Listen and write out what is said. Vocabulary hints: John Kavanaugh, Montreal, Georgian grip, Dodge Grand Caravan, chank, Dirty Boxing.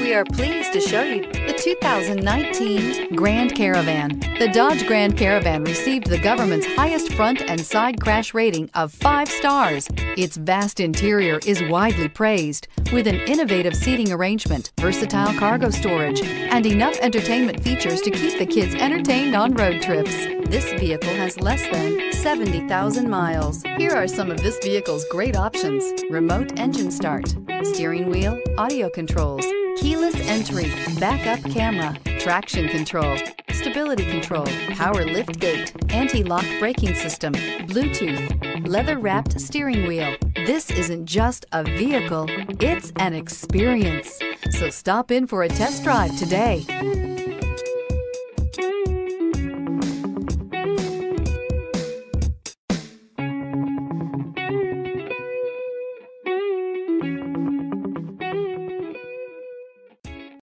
We are pleased to show you the 2019 Grand Caravan. The Dodge Grand Caravan received the government's highest front and side crash rating of 5 stars. Its vast interior is widely praised, with an innovative seating arrangement, versatile cargo storage, and enough entertainment features to keep the kids entertained on road trips. This vehicle has less than 70,000 miles. Here are some of this vehicle's great options: remote engine start, steering wheel audio controls, keyless entry, backup camera, traction control, stability control, power lift gate, anti-lock braking system, Bluetooth, leather-wrapped steering wheel. This isn't just a vehicle, it's an experience. So stop in for a test drive today.